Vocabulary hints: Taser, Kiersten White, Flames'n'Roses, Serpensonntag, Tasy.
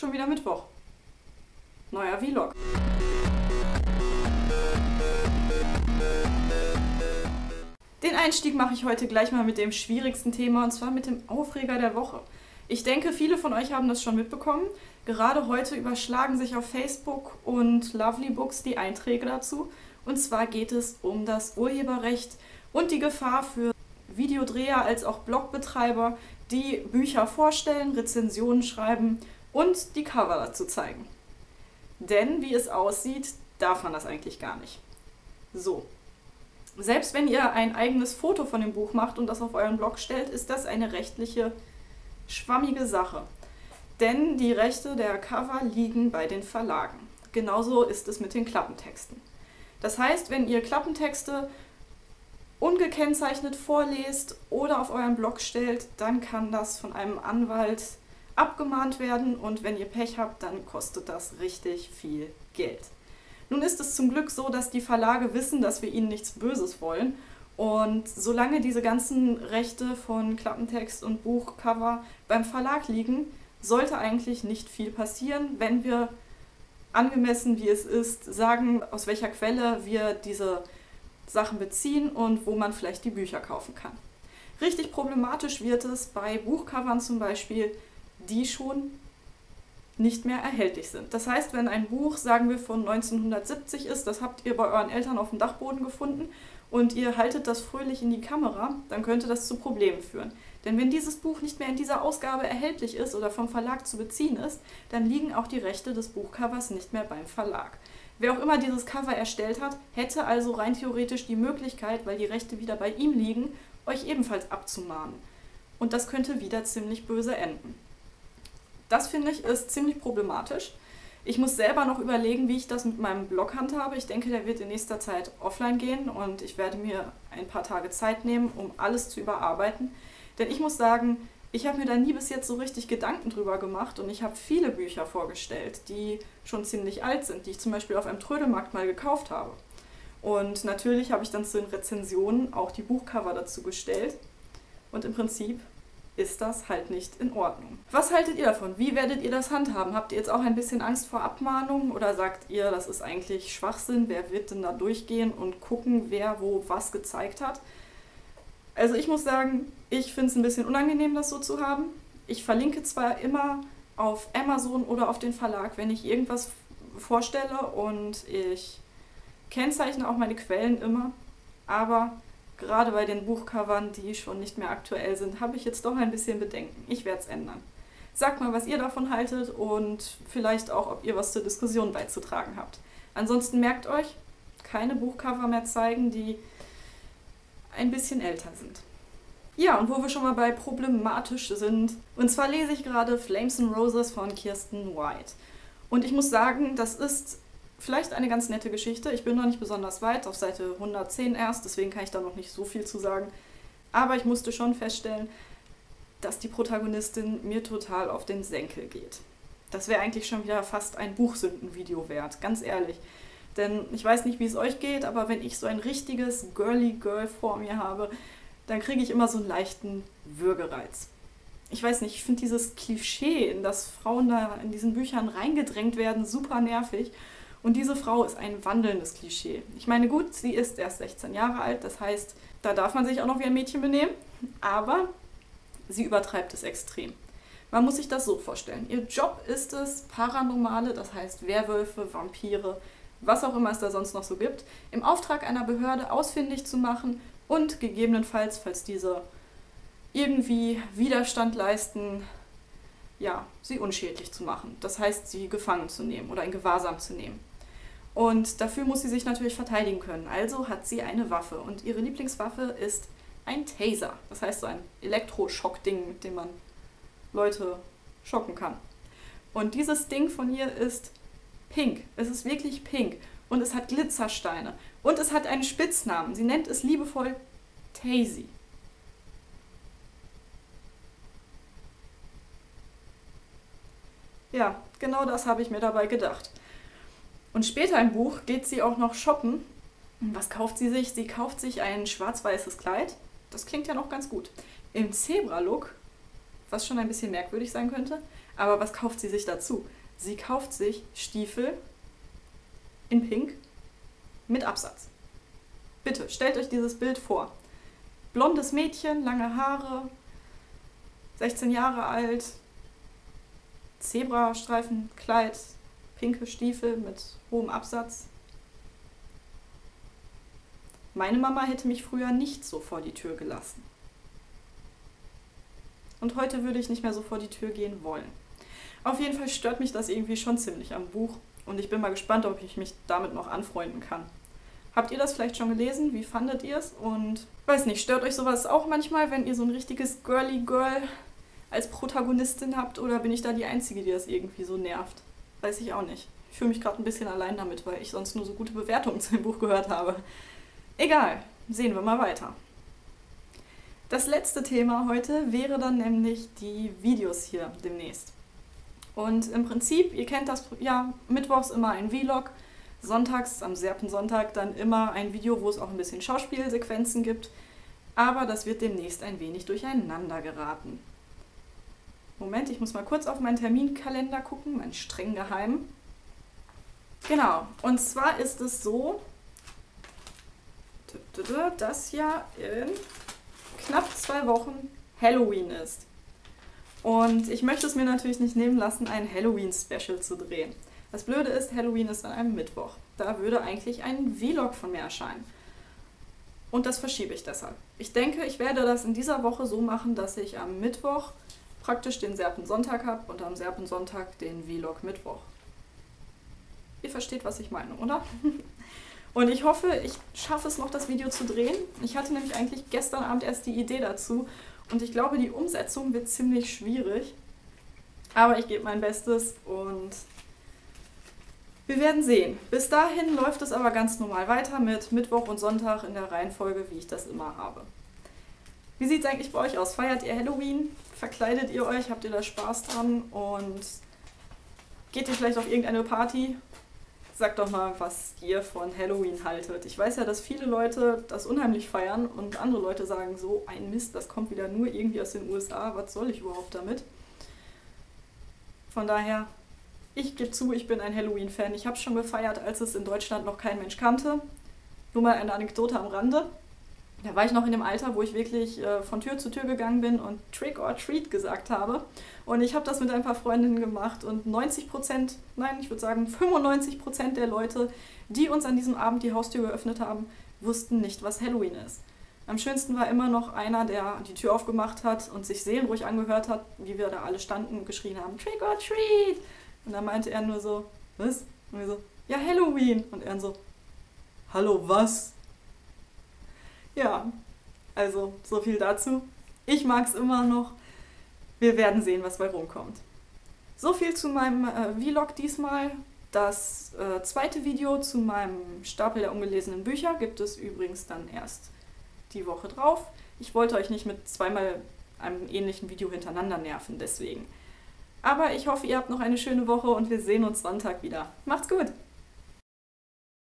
Schon wieder Mittwoch. Neuer Vlog. Den Einstieg mache ich heute gleich mal mit dem schwierigsten Thema, und zwar mit dem Aufreger der Woche. Ich denke, viele von euch haben das schon mitbekommen. Gerade heute überschlagen sich auf Facebook und Lovely Books die Einträge dazu. Und zwar geht es um das Urheberrecht und die Gefahr für Videodreher als auch Blogbetreiber, die Bücher vorstellen, Rezensionen schreiben und die Cover dazu zeigen. Denn, wie es aussieht, darf man das eigentlich gar nicht. So. Selbst wenn ihr ein eigenes Foto von dem Buch macht und das auf euren Blog stellt, ist das eine rechtliche, schwammige Sache. Denn die Rechte der Cover liegen bei den Verlagen. Genauso ist es mit den Klappentexten. Das heißt, wenn ihr Klappentexte ungekennzeichnet vorlest oder auf euren Blog stellt, dann kann das von einem Anwalt abgemahnt werden, und wenn ihr Pech habt, dann kostet das richtig viel Geld. Nun ist es zum Glück so, dass die Verlage wissen, dass wir ihnen nichts Böses wollen, und solange diese ganzen Rechte von Klappentext und Buchcover beim Verlag liegen, sollte eigentlich nicht viel passieren, wenn wir angemessen, wie es ist, sagen, aus welcher Quelle wir diese Sachen beziehen und wo man vielleicht die Bücher kaufen kann. Richtig problematisch wird es bei Buchcovern zum Beispiel, die schon nicht mehr erhältlich sind. Das heißt, wenn ein Buch, sagen wir, von 1970 ist, das habt ihr bei euren Eltern auf dem Dachboden gefunden und ihr haltet das fröhlich in die Kamera, dann könnte das zu Problemen führen. Denn wenn dieses Buch nicht mehr in dieser Ausgabe erhältlich ist oder vom Verlag zu beziehen ist, dann liegen auch die Rechte des Buchcovers nicht mehr beim Verlag. Wer auch immer dieses Cover erstellt hat, hätte also rein theoretisch die Möglichkeit, weil die Rechte wieder bei ihm liegen, euch ebenfalls abzumahnen. Und das könnte wieder ziemlich böse enden. Das, finde ich, ist ziemlich problematisch. Ich muss selber noch überlegen, wie ich das mit meinem Blog handhabe. Ich denke, der wird in nächster Zeit offline gehen, und ich werde mir ein paar Tage Zeit nehmen, um alles zu überarbeiten. Denn ich muss sagen, ich habe mir da nie bis jetzt so richtig Gedanken drüber gemacht, und ich habe viele Bücher vorgestellt, die schon ziemlich alt sind, die ich zum Beispiel auf einem Trödelmarkt mal gekauft habe. Und natürlich habe ich dann zu den Rezensionen auch die Buchcover dazu gestellt, und im Prinzip ist das halt nicht in Ordnung. Was haltet ihr davon? Wie werdet ihr das handhaben? Habt ihr jetzt auch ein bisschen Angst vor Abmahnungen, oder sagt ihr, das ist eigentlich Schwachsinn? Wer wird denn da durchgehen und gucken, wer wo was gezeigt hat? Also ich muss sagen, ich finde es ein bisschen unangenehm, das so zu haben. Ich verlinke zwar immer auf Amazon oder auf den Verlag, wenn ich irgendwas vorstelle, und ich kennzeichne auch meine Quellen immer, aber gerade bei den Buchcovern, die schon nicht mehr aktuell sind, habe ich jetzt doch ein bisschen Bedenken. Ich werde es ändern. Sagt mal, was ihr davon haltet, und vielleicht auch, ob ihr was zur Diskussion beizutragen habt. Ansonsten merkt euch, keine Buchcover mehr zeigen, die ein bisschen älter sind. Ja, und wo wir schon mal bei problematisch sind, und zwar lese ich gerade Flames'n'Roses von Kiersten White. Und ich muss sagen, das ist vielleicht eine ganz nette Geschichte. Ich bin noch nicht besonders weit, auf Seite 110 erst, deswegen kann ich da noch nicht so viel zu sagen. Aber ich musste schon feststellen, dass die Protagonistin mir total auf den Senkel geht. Das wäre eigentlich schon wieder fast ein Buchsündenvideo wert, ganz ehrlich. Denn ich weiß nicht, wie es euch geht, aber wenn ich so ein richtiges girly Girl vor mir habe, dann kriege ich immer so einen leichten Würgereiz. Ich weiß nicht, ich finde dieses Klischee, in das Frauen da in diesen Büchern reingedrängt werden, super nervig. Und diese Frau ist ein wandelndes Klischee. Ich meine, gut, sie ist erst 16 Jahre alt, das heißt, da darf man sich auch noch wie ein Mädchen benehmen, aber sie übertreibt es extrem. Man muss sich das so vorstellen. Ihr Job ist es, Paranormale, das heißt Werwölfe, Vampire, was auch immer es da sonst noch so gibt, im Auftrag einer Behörde ausfindig zu machen und gegebenenfalls, falls diese irgendwie Widerstand leisten, ja, sie unschädlich zu machen. Das heißt, sie gefangen zu nehmen oder in Gewahrsam zu nehmen. Und dafür muss sie sich natürlich verteidigen können. Also hat sie eine Waffe, und ihre Lieblingswaffe ist ein Taser. Das heißt, so ein Elektroschock-Ding, mit dem man Leute schocken kann. Und dieses Ding von ihr ist pink. Es ist wirklich pink. Und es hat Glitzersteine. Und es hat einen Spitznamen. Sie nennt es liebevoll Tasy. Ja, genau das habe ich mir dabei gedacht. Und später im Buch geht sie auch noch shoppen. Was kauft sie sich? Sie kauft sich ein schwarz-weißes Kleid. Das klingt ja noch ganz gut. Im Zebra-Look, was schon ein bisschen merkwürdig sein könnte. Aber was kauft sie sich dazu? Sie kauft sich Stiefel in Pink mit Absatz. Bitte, stellt euch dieses Bild vor. Blondes Mädchen, lange Haare, 16 Jahre alt, Zebrastreifenkleid, pinke Stiefel mit hohem Absatz. Meine Mama hätte mich früher nicht so vor die Tür gelassen. Und heute würde ich nicht mehr so vor die Tür gehen wollen. Auf jeden Fall stört mich das irgendwie schon ziemlich am Buch und ich bin mal gespannt, ob ich mich damit noch anfreunden kann. Habt ihr das vielleicht schon gelesen? Wie fandet ihr es? Und weiß nicht, stört euch sowas auch manchmal, wenn ihr so ein richtiges Girly Girl als Protagonistin habt? Oder bin ich da die Einzige, die das irgendwie so nervt? Weiß ich auch nicht. Ich fühle mich gerade ein bisschen allein damit, weil ich sonst nur so gute Bewertungen zu dem Buch gehört habe. Egal, sehen wir mal weiter. Das letzte Thema heute wäre dann nämlich die Videos hier demnächst. Und im Prinzip, ihr kennt das ja, mittwochs immer ein Vlog, sonntags, am Serpensonntag, dann immer ein Video, wo es auch ein bisschen Schauspielsequenzen gibt. Aber das wird demnächst ein wenig durcheinander geraten. Moment, ich muss mal kurz auf meinen Terminkalender gucken, meinen streng geheimen. Genau, und zwar ist es so, dass ja in knapp 2 Wochen Halloween ist. Und ich möchte es mir natürlich nicht nehmen lassen, ein Halloween-Special zu drehen. Das Blöde ist, Halloween ist an einem Mittwoch. Da würde eigentlich ein Vlog von mir erscheinen. Und das verschiebe ich deshalb. Ich denke, ich werde das in dieser Woche so machen, dass ich am Mittwoch praktisch den Serpensonntag habe und am Serpensonntag den Vlog Mittwoch. Ihr versteht, was ich meine, oder? Und ich hoffe, ich schaffe es noch, das Video zu drehen. Ich hatte nämlich eigentlich gestern Abend erst die Idee dazu. Und ich glaube, die Umsetzung wird ziemlich schwierig. Aber ich gebe mein Bestes und wir werden sehen. Bis dahin läuft es aber ganz normal weiter mit Mittwoch und Sonntag in der Reihenfolge, wie ich das immer habe. Wie sieht es eigentlich bei euch aus? Feiert ihr Halloween? Verkleidet ihr euch? Habt ihr da Spaß dran? Und geht ihr vielleicht auf irgendeine Party? Sagt doch mal, was ihr von Halloween haltet. Ich weiß ja, dass viele Leute das unheimlich feiern und andere Leute sagen so, ein Mist, das kommt wieder nur irgendwie aus den USA, was soll ich überhaupt damit? Von daher, ich gebe zu, ich bin ein Halloween-Fan. Ich habe es schon gefeiert, als es in Deutschland noch kein Mensch kannte. Nur mal eine Anekdote am Rande. Da war ich noch in dem Alter, wo ich wirklich von Tür zu Tür gegangen bin und Trick or Treat gesagt habe. Und ich habe das mit ein paar Freundinnen gemacht und 90%, nein, ich würde sagen 95% der Leute, die uns an diesem Abend die Haustür geöffnet haben, wussten nicht, was Halloween ist. Am schönsten war immer noch einer, der die Tür aufgemacht hat und sich seelenruhig angehört hat, wie wir da alle standen und geschrien haben, Trick or Treat! Und dann meinte er nur so, was? Und wir so, ja, Halloween! Und er so, hallo, was? Ja, also so viel dazu. Ich mag es immer noch. Wir werden sehen, was bei rumkommt. So viel zu meinem Vlog diesmal. Das zweite Video zu meinem Stapel der ungelesenen Bücher gibt es übrigens dann erst die Woche drauf. Ich wollte euch nicht mit zweimal einem ähnlichen Video hintereinander nerven, deswegen. Aber ich hoffe, ihr habt noch eine schöne Woche und wir sehen uns Sonntag wieder. Macht's gut!